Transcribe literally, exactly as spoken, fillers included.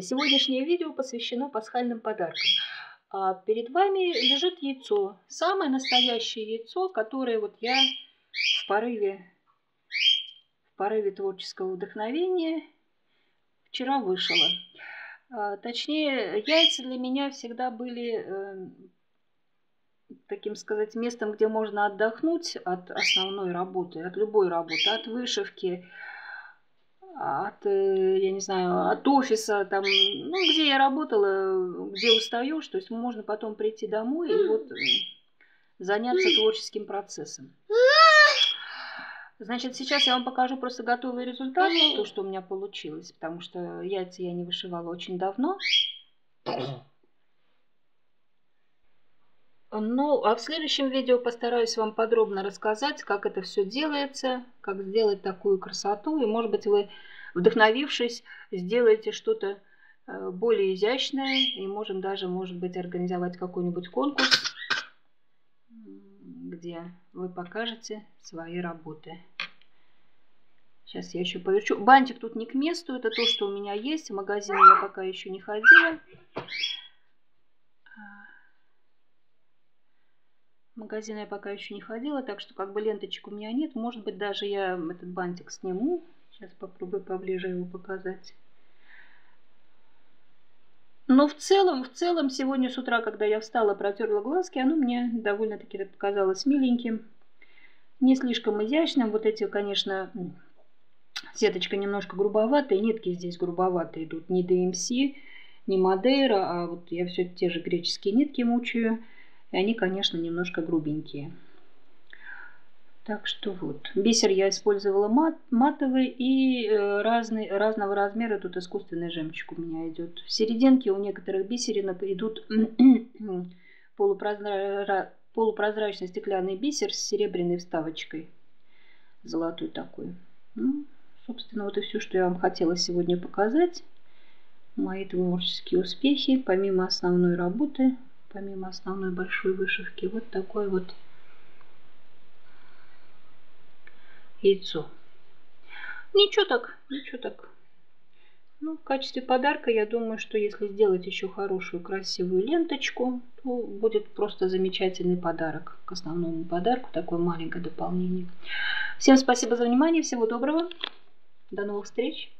Сегодняшнее видео посвящено пасхальным подаркам. А перед вами лежит яйцо, самое настоящее яйцо, которое вот я в порыве, в порыве творческого вдохновения вчера вышила. А, точнее, яйца для меня всегда были, э, таким сказать, местом, где можно отдохнуть от основной работы, от любой работы, от вышивки, от, я не знаю, от офиса, там, ну, где я работала, где устаешь, то есть можно потом прийти домой и вот заняться творческим процессом. Значит, сейчас я вам покажу просто готовый результат, то, что у меня получилось, потому что яйца я не вышивала очень давно. Ну, а в следующем видео постараюсь вам подробно рассказать, как это все делается, как сделать такую красоту. И, может быть, вы, вдохновившись, сделаете что-то более изящное. И можем даже, может быть, организовать какой-нибудь конкурс, где вы покажете свои работы. Сейчас я еще поверчу. Бантик тут не к месту. Это то, что у меня есть. В магазин я пока еще не ходила. В магазин я пока еще не ходила, так что как бы ленточек у меня нет. Может быть, даже я этот бантик сниму. Сейчас попробую поближе его показать. Но в целом, в целом, сегодня с утра, когда я встала, протерла глазки, оно мне довольно-таки показалось миленьким. Не слишком изящным. Вот эти, конечно, сеточка немножко грубоватая. Нитки здесь грубоватые идут. Не ди эм си, не Мадейра, а вот я все те же греческие нитки мучаю. И они, конечно, немножко грубенькие. Так что вот. Бисер я использовала мат, матовый и разный, разного размера. Тут искусственный жемчуг у меня идет. В серединке у некоторых бисеринок идут полупрозра... полупрозрачный стеклянный бисер с серебряной вставочкой. Золотой такой. Ну, собственно, вот и все, что я вам хотела сегодня показать. Мои творческие успехи, помимо основной работы... Помимо основной большой вышивки, вот такое вот яйцо. Ничего так, ничего так. Ну, в качестве подарка, я думаю, что если сделать еще хорошую красивую ленточку, то будет просто замечательный подарок к основному подарку. Такое маленькое дополнение. Всем спасибо за внимание, всего доброго. До новых встреч.